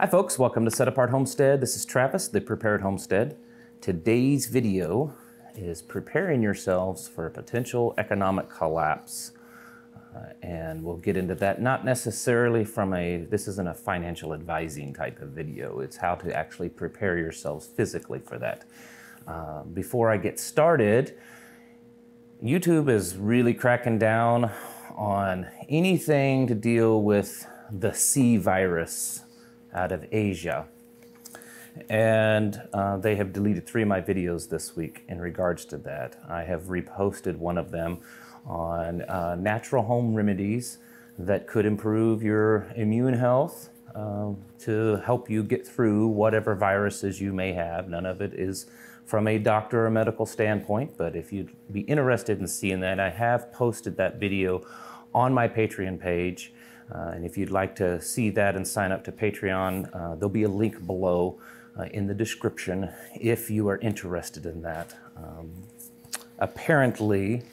Hi folks, welcome to Set Apart Homestead. This is Travis, The Prepared Homestead. Today's video is preparing yourselves for a potential economic collapse. And we'll get into that, not necessarily from this isn't a financial advising type of video. It's how to actually prepare yourselves physically for that. Before I get started, YouTube is really cracking down on anything to deal with the C virus out of Asia. And they have deleted 3 of my videos this week in regards to that. I have reposted one of them on natural home remedies that could improve your immune health to help you get through whatever viruses you may have. None of it is from a doctor or medical standpoint, but if you'd be interested in seeing that, I have posted that video on my Patreon page. And if you'd like to see that and sign up to Patreon, there'll be a link below in the description if you are interested in that. Apparently,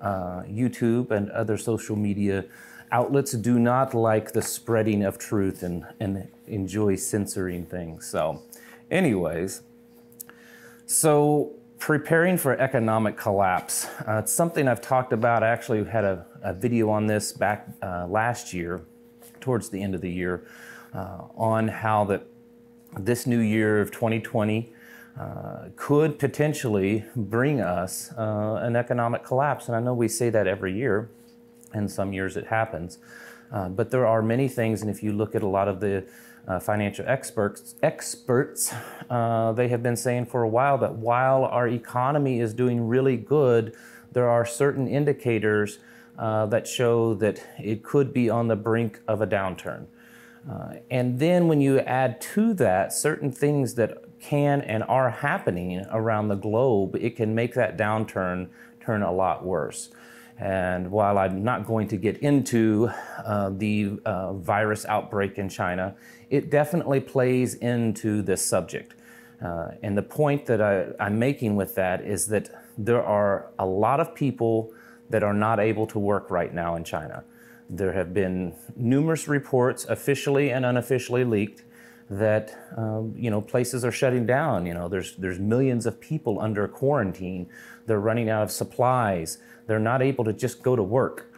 YouTube and other social media outlets do not like the spreading of truth and enjoy censoring things. So anyways, so preparing for economic collapse. It's something I've talked about. I actually had a video on this back last year, towards the end of the year, on how that this new year of 2020 could potentially bring us an economic collapse. And I know we say that every year, and some years it happens. But there are many things, and if you look at a lot of the financial experts, they have been saying for a while that while our economy is doing really good, there are certain indicators that show that it could be on the brink of a downturn. And then when you add to that certain things that can and are happening around the globe, it can make that downturn turn a lot worse. And while I'm not going to get into the virus outbreak in China, it definitely plays into this subject. And the point that I'm making with that is that there are a lot of people that are not able to work right now in China. There have been numerous reports, officially and unofficially leaked, that places are shutting down. There's millions of people under quarantine. They're running out of supplies. They're not able to just go to work.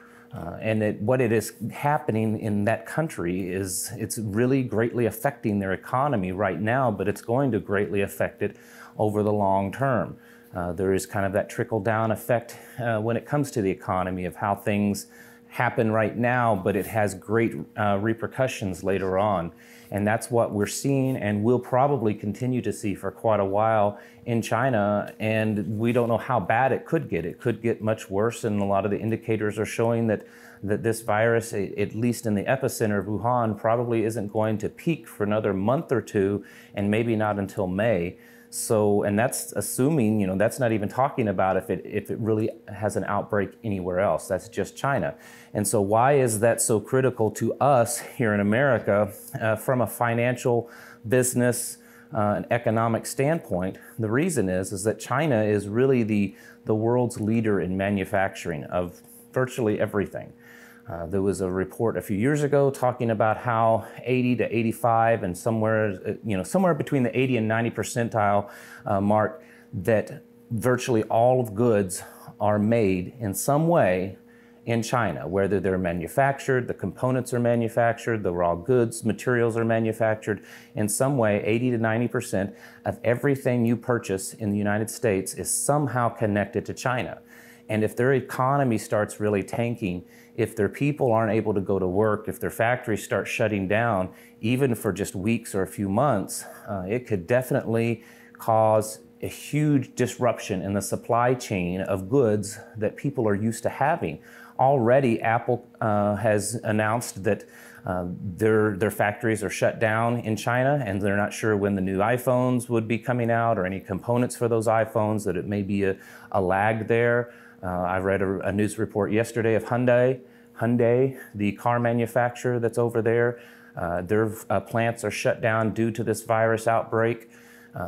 And what it is happening in that country is it's really greatly affecting their economy right now, but it's going to greatly affect it over the long term. There is kind of that trickle-down effect when it comes to the economy of how things happen right now, but it has great repercussions later on. And that's what we're seeing and will probably continue to see for quite a while in China. And we don't know how bad it could get. It could get much worse. And a lot of the indicators are showing that this virus, at least in the epicenter of Wuhan, probably isn't going to peak for another month or two, and maybe not until May. So, and that's assuming, that's not even talking about if it really has an outbreak anywhere else. That's just China. And so why is that so critical to us here in America from a financial, business, an economic standpoint? The reason is that China is really the world's leader in manufacturing of virtually everything. There was a report a few years ago talking about how 80 to 85 and somewhere between the 80 and 90 percentile mark, that virtually all of goods are made in some way in China, whether they're manufactured, the components are manufactured, the raw goods, materials are manufactured in some way. 80 to 90% of everything you purchase in the United States is somehow connected to China. And if their economy starts really tanking, if their people aren't able to go to work, if their factories start shutting down, even for just weeks or a few months, it could definitely cause a huge disruption in the supply chain of goods that people are used to having. Already, Apple has announced that their factories are shut down in China, and they're not sure when the new iPhones would be coming out or any components for those iPhones, that it may be a lag there. I read a news report yesterday of Hyundai, the car manufacturer that's over there. Their plants are shut down due to this virus outbreak.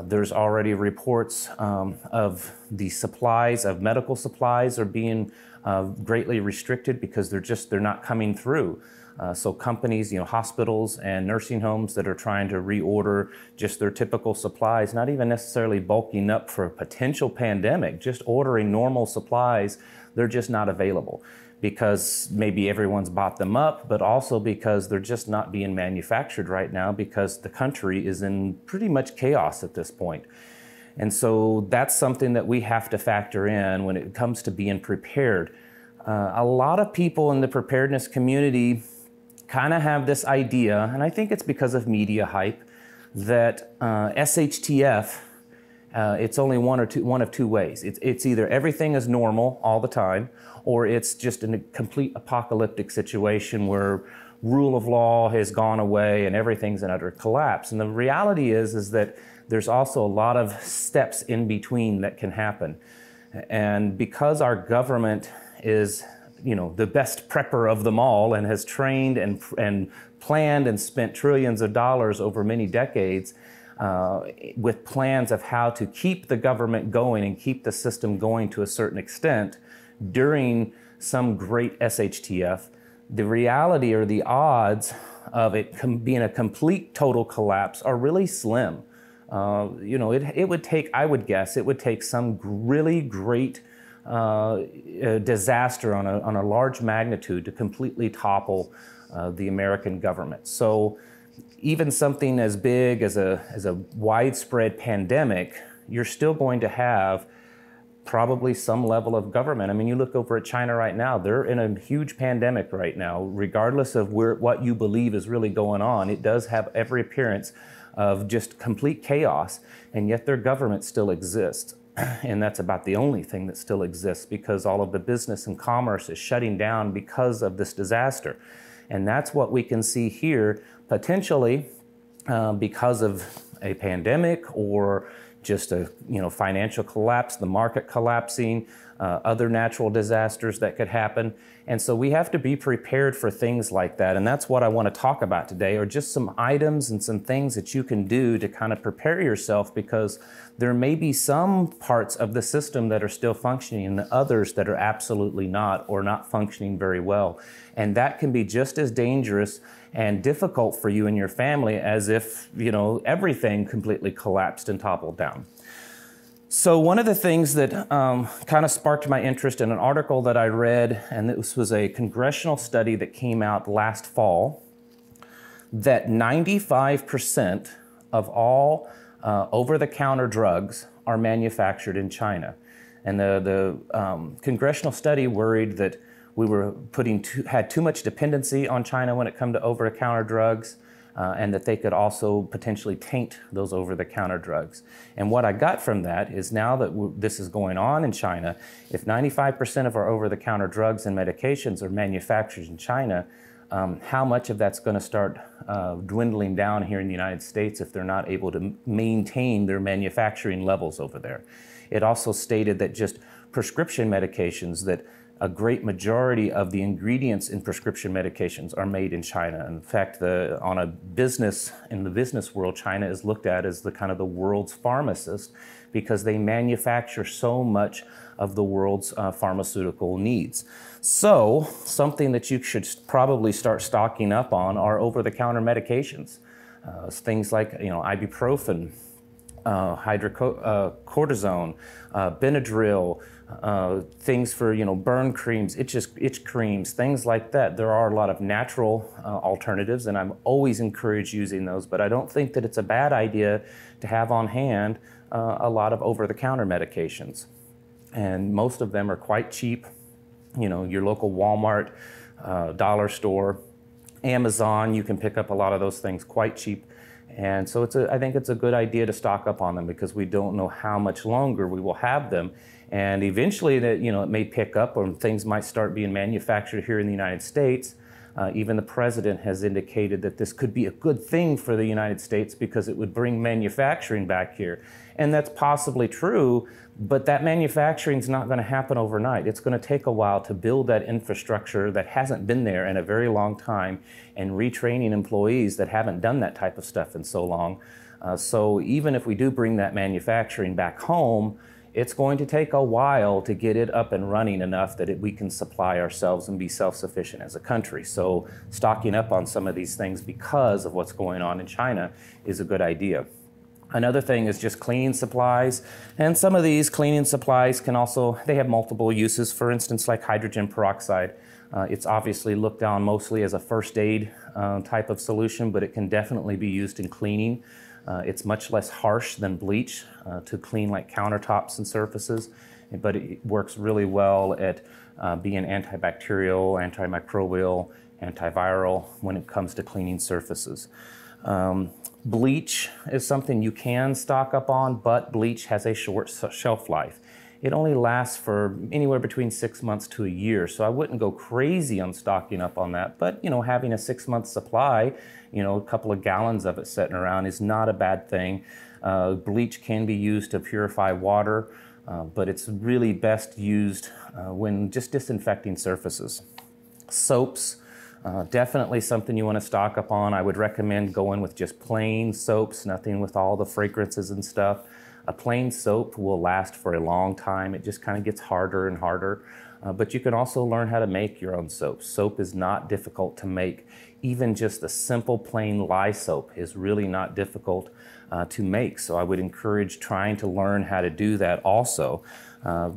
There's already reports of the supplies, of medical supplies, are being greatly restricted because they're not coming through. So companies, hospitals and nursing homes that are trying to reorder just their typical supplies, not even necessarily bulking up for a potential pandemic, just ordering normal supplies, they're just not available because maybe everyone's bought them up, but also because they're just not being manufactured right now because the country is in pretty much chaos at this point. And so that's something that we have to factor in when it comes to being prepared. A lot of people in the preparedness community kind of have this idea, and I think it's because of media hype, that SHTF, it's only one of two ways. It's either everything is normal all the time, or it's just a complete apocalyptic situation where rule of law has gone away and everything's an utter collapse. And the reality is that there's also a lot of steps in between that can happen. And because our government is the best prepper of them all and has trained and planned and spent trillions of dollars over many decades with plans of how to keep the government going and keep the system going to a certain extent during some great SHTF, the reality or the odds of it being a complete total collapse are really slim. It would take, I would guess, it would take some really great disaster on a large magnitude to completely topple the American government. So even something as big as a widespread pandemic, you're still going to have probably some level of government. I mean, you look over at China right now, they're in a huge pandemic right now, regardless of what you believe is really going on. It does have every appearance of just complete chaos, and yet their government still exists. And that's about the only thing that still exists because all of the business and commerce is shutting down because of this disaster. And that's what we can see here, potentially because of a pandemic or just a financial collapse, the market collapsing, other natural disasters that could happen. And so we have to be prepared for things like that. And that's what I want to talk about today, or just some items and some things that you can do to kind of prepare yourself, because there may be some parts of the system that are still functioning and others that are absolutely not or not functioning very well. And that can be just as dangerous and difficult for you and your family as if, everything completely collapsed and toppled down. So one of the things that kind of sparked my interest in an article that I read, and this was a congressional study that came out last fall, that 95% of all over-the-counter drugs are manufactured in China. And the congressional study worried that we were had too much dependency on China when it came to over-the-counter drugs. And that they could also potentially taint those over-the-counter drugs. And what I got from that is now that this is going on in China, if 95% of our over-the-counter drugs and medications are manufactured in China, how much of that's going to start dwindling down here in the United States if they're not able to maintain their manufacturing levels over there? It also stated that just prescription medications, that a great majority of the ingredients in prescription medications are made in China. In fact, in the business world, China is looked at as the kind of the world's pharmacist because they manufacture so much of the world's pharmaceutical needs. So something that you should probably start stocking up on are over-the-counter medications. Things like ibuprofen, hydrocortisone, Benadryl, things for burn creams, itch creams, things like that. There are a lot of natural alternatives, and I'm always encouraged using those, but I don't think that it's a bad idea to have on hand a lot of over-the-counter medications. And most of them are quite cheap. Your local Walmart, dollar store, Amazon, you can pick up a lot of those things quite cheap. And so I think it's a good idea to stock up on them because we don't know how much longer we will have them. And eventually that, it may pick up or things might start being manufactured here in the United States. Even the president has indicated that this could be a good thing for the United States because it would bring manufacturing back here. And that's possibly true, but that manufacturing is not going to happen overnight. It's going to take a while to build that infrastructure that hasn't been there in a very long time and retraining employees that haven't done that type of stuff in so long. So even if we do bring that manufacturing back home, It's going to take a while to get it up and running enough that we can supply ourselves and be self-sufficient as a country. So stocking up on some of these things because of what's going on in China is a good idea. Another thing is just cleaning supplies, and some of these cleaning supplies can also, they have multiple uses. For instance, like hydrogen peroxide. It's obviously looked on mostly as a first aid type of solution, but it can definitely be used in cleaning. It's much less harsh than bleach to clean like countertops and surfaces, but it works really well at being antibacterial, antimicrobial, antiviral when it comes to cleaning surfaces. Bleach is something you can stock up on, but bleach has a short shelf life. It only lasts for anywhere between 6 months to a year, so I wouldn't go crazy on stocking up on that. But, you know, having a 6-month supply, you know, a couple of gallons of it sitting around is not a bad thing. Bleach can be used to purify water, but it's really best used when just disinfecting surfaces. Soaps. Definitely something you want to stock up on. I would recommend going with just plain soaps, nothing with all the fragrances and stuff. A plain soap will last for a long time. It just kind of gets harder and harder. But you can also learn how to make your own soap. Soap is not difficult to make. Even just a simple plain lye soap is really not difficult to make. So I would encourage trying to learn how to do that also,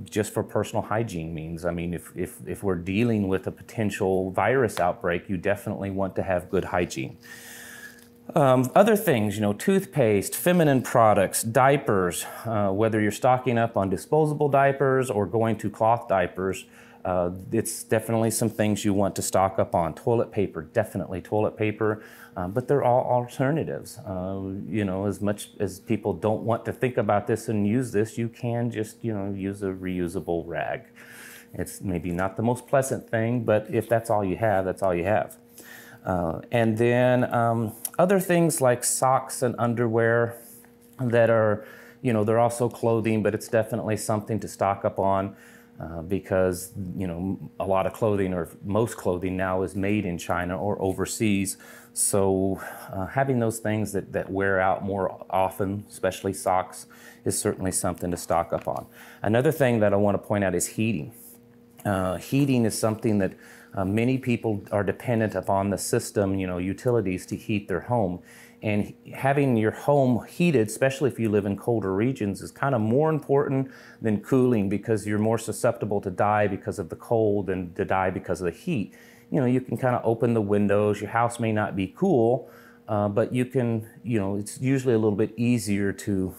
just for personal hygiene means. I mean, if we're dealing with a potential virus outbreak, you definitely want to have good hygiene. Other things, you know, toothpaste, feminine products, diapers, whether you're stocking up on disposable diapers or going to cloth diapers, it's definitely some things you want to stock up on. Toilet paper, definitely toilet paper, but they're all alternatives. You know, as much as people don't want to think about this and use this, you can just, you know, use a reusable rag. It's maybe not the most pleasant thing, but if that's all you have, that's all you have. And then other things like socks and underwear that are, you know, they're also clothing, but it's definitely something to stock up on because, you know, a lot of clothing or most clothing now is made in China or overseas. So having those things that wear out more often, especially socks, is certainly something to stock up on. Another thing that I want to point out is heating. Heating is something that many people are dependent upon the system, you know, utilities to heat their home. And having your home heated, especially if you live in colder regions, is kind of more important than cooling because you're more susceptible to die because of the cold and to die because of the heat. You know, you can kind of open the windows. Your house may not be cool, but you can, you know, it's usually a little bit easier to,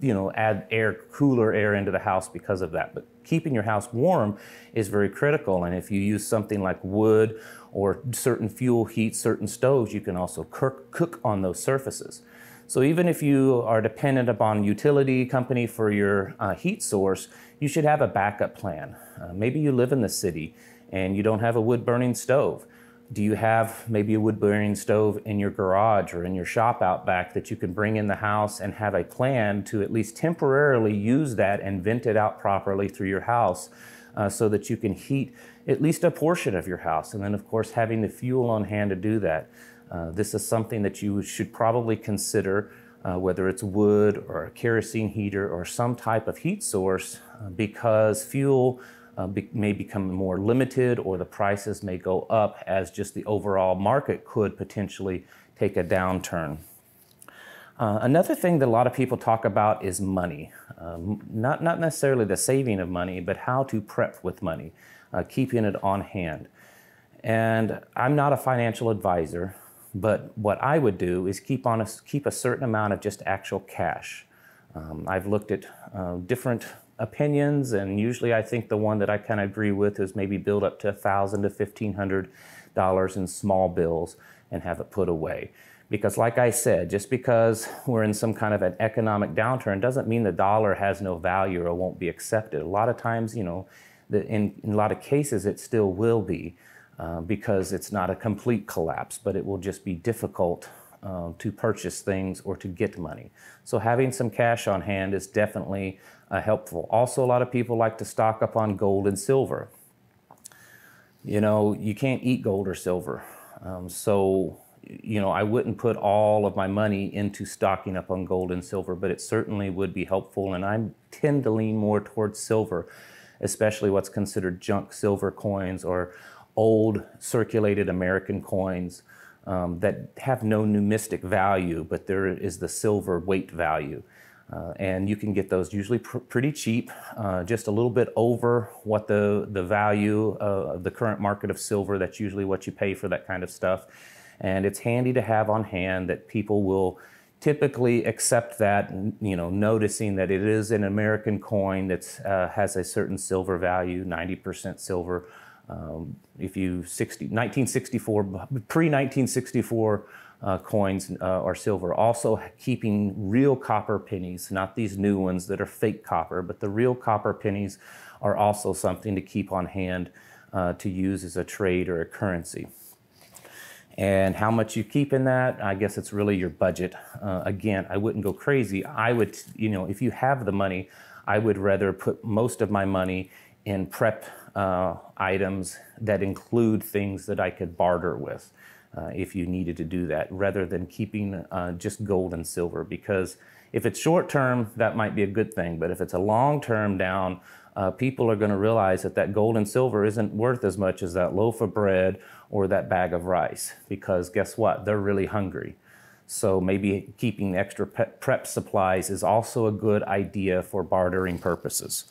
you know, add air, cooler air into the house because of that. But keeping your house warm is very critical. And if you use something like wood or certain fuel heat, certain stoves, you can also cook on those surfaces. So even if you are dependent upon utility company for your heat source, you should have a backup plan. Maybe you live in the city and you don't have a wood burning stove. Do you have maybe a wood-burning stove in your garage or in your shop out back that you can bring in the house and have a plan to at least temporarily use that and vent it out properly through your house so that you can heat at least a portion of your house? And then, of course, having the fuel on hand to do that. This is something that you should probably consider, whether it's wood or a kerosene heater or some type of heat source, because fuel may become more limited, or the prices may go up as just the overall market could potentially take a downturn. Another thing that a lot of people talk about is money. Not necessarily the saving of money, but how to prep with money, keeping it on hand. And I'm not a financial advisor, but what I would do is keep a certain amount of just actual cash. I've looked at different opinions, and usually I think the one that I kind of agree with is maybe build up to $1,000 to $1,500 in small bills and have it put away. Because like I said, just because we're in some kind of an economic downturn doesn't mean the dollar has no value or won't be accepted. A lot of times, you know, in a lot of cases it still will be because it's not a complete collapse, but it will just be difficult to purchase things or to get money. So having some cash on hand is definitely helpful. Also, a lot of people like to stock up on gold and silver. You know, you can't eat gold or silver. So you know, I wouldn't put all of my money into stocking up on gold and silver, but it certainly would be helpful. And I tend to lean more towards silver, especially what's considered junk silver coins or old circulated American coins that have no numismatic value, but there is the silver weight value. And you can get those usually pretty cheap, just a little bit over what the value of the current market of silver. That's usually what you pay for that kind of stuff. And it's handy to have on hand that people will typically accept that, you know, noticing that it is an American coin that has a certain silver value, 90% silver. If you 1964, pre-1964 coins are silver. Also keeping real copper pennies, not these new ones that are fake copper, but the real copper pennies are also something to keep on hand to use as a trade or a currency. And how much you keep in that, I guess it's really your budget. Again, I wouldn't go crazy. I would, you know, if you have the money, I would rather put most of my money in prep items that include things that I could barter with if you needed to do that, rather than keeping just gold and silver. Because if it's short term, that might be a good thing. But if it's a long term down, people are going to realize that that gold and silver isn't worth as much as that loaf of bread or that bag of rice, because guess what? They're really hungry. So maybe keeping extra prep supplies is also a good idea for bartering purposes.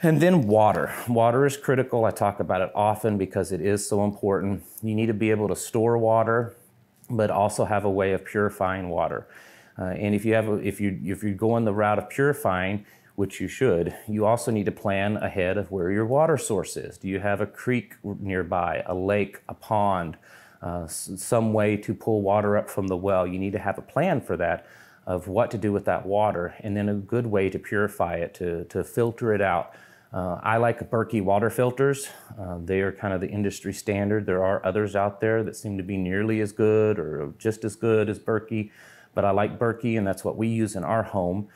And then water. Water is critical. I talk about it often because it is so important. You need to be able to store water, but also have a way of purifying water. And if you have, if you're going the route of purifying, which you should, you also need to plan ahead of where your water source is. Do you have a creek nearby, a lake, a pond, some way to pull water up from the well? You need to have a plan for that, of what to do with that water, and then a good way to purify it, to filter it out. I like Berkey water filters. They are kind of the industry standard. There are others out there that seem to be nearly as good or just as good as Berkey, but I like Berkey, and that's what we use in our home.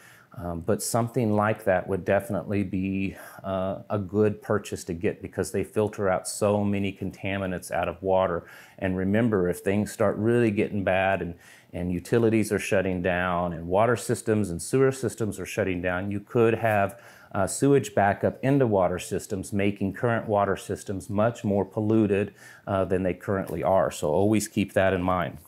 But something like that would definitely be a good purchase to get, because they filter out so many contaminants out of water. And remember, if things start really getting bad and utilities are shutting down and water systems and sewer systems are shutting down, you could have sewage backup into water systems, making current water systems much more polluted than they currently are. So always keep that in mind.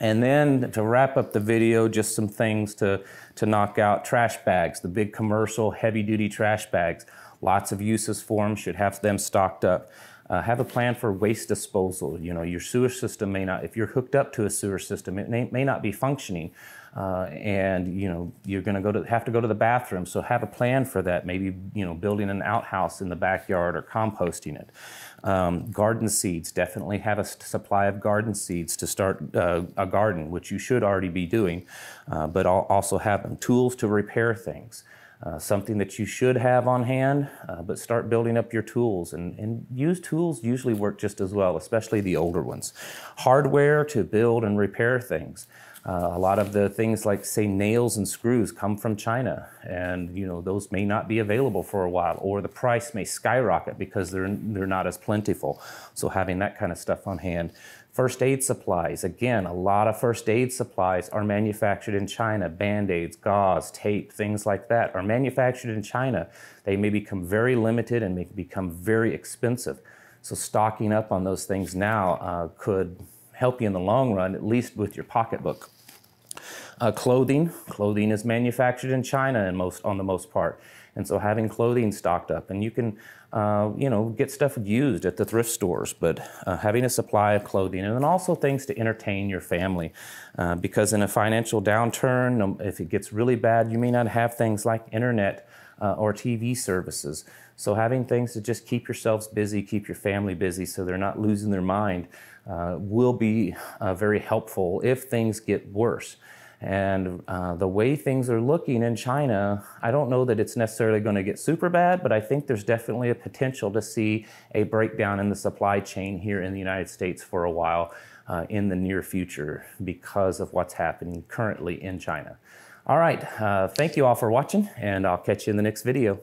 And then to wrap up the video, just some things to knock out. Trash bags, the big commercial heavy duty trash bags. Lots of uses for them, should have them stocked up. Have a plan for waste disposal. You know, your sewer system may not, if you're hooked up to a sewer system, it may not be functioning. And you know, you're gonna have to go to the bathroom. So have a plan for that. Maybe, you know, building an outhouse in the backyard or composting it. Garden seeds, definitely have a supply of garden seeds to start a garden, which you should already be doing, but I'll also have them. Tools to repair things. Something that you should have on hand, but start building up your tools, and used tools usually work just as well, especially the older ones. Hardware to build and repair things. A lot of the things like, say, nails and screws come from China, and you know, those may not be available for a while, or the price may skyrocket because they're not as plentiful. So having that kind of stuff on hand. First aid supplies. Again, a lot of first aid supplies are manufactured in China. Band-aids, gauze, tape, things like that are manufactured in China. They may become very limited and may become very expensive. So stocking up on those things now could help you in the long run, at least with your pocketbook. Clothing. Clothing is manufactured in China on the most part. And so having clothing stocked up, and you can, you know, get stuff used at the thrift stores, but having a supply of clothing, and then also things to entertain your family. Because in a financial downturn, if it gets really bad, you may not have things like internet or TV services. So having things to just keep yourselves busy, keep your family busy so they're not losing their mind will be very helpful if things get worse. And the way things are looking in China, I don't know that it's necessarily going to get super bad, but I think there's definitely a potential to see a breakdown in the supply chain here in the United States for a while in the near future, because of what's happening currently in China. All right, thank you all for watching, and I'll catch you in the next video.